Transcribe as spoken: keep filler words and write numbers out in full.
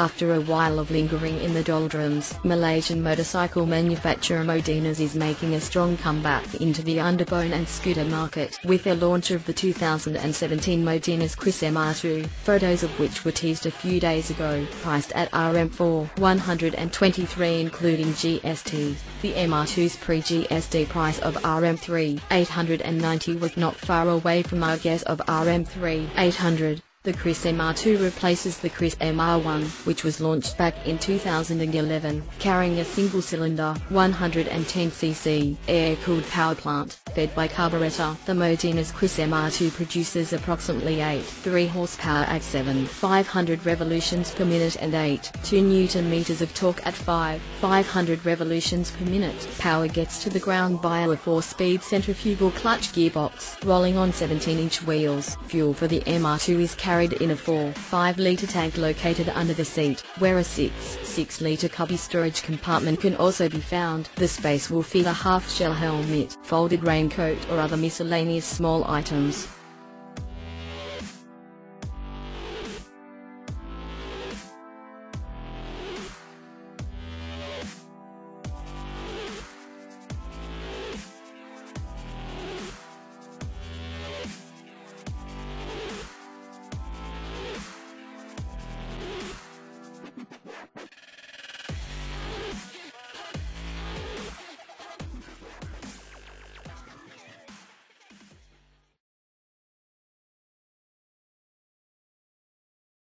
After a while of lingering in the doldrums, Malaysian motorcycle manufacturer Modenas is making a strong comeback into the underbone and scooter market with the launch of the two thousand seventeen Modenas Kriss M R two, photos of which were teased a few days ago, priced at R M four thousand one hundred twenty-three including G S T. The M R two's pre-G S T price of R M three thousand eight hundred ninety was not far away from our guess of R M three thousand eight hundred. The Kriss M R two replaces the Kriss M R one, which was launched back in two thousand eleven, carrying a single-cylinder, one hundred ten c c, air-cooled powerplant, fed by carburetor. The Modenas Kriss M R two produces approximately eighty-three horsepower at seventy-five hundred revolutions per minute and eighty-two newton-meters of torque at fifty-five hundred revolutions per minute. Power gets to the ground via a four-speed centrifugal clutch gearbox, rolling on seventeen inch wheels. Fuel for the M R two is carried carried in a four point five litre tank located under the seat, where a six point six litre cubby storage compartment can also be found. The space will fit a half-shell helmet, folded raincoat or other miscellaneous small items.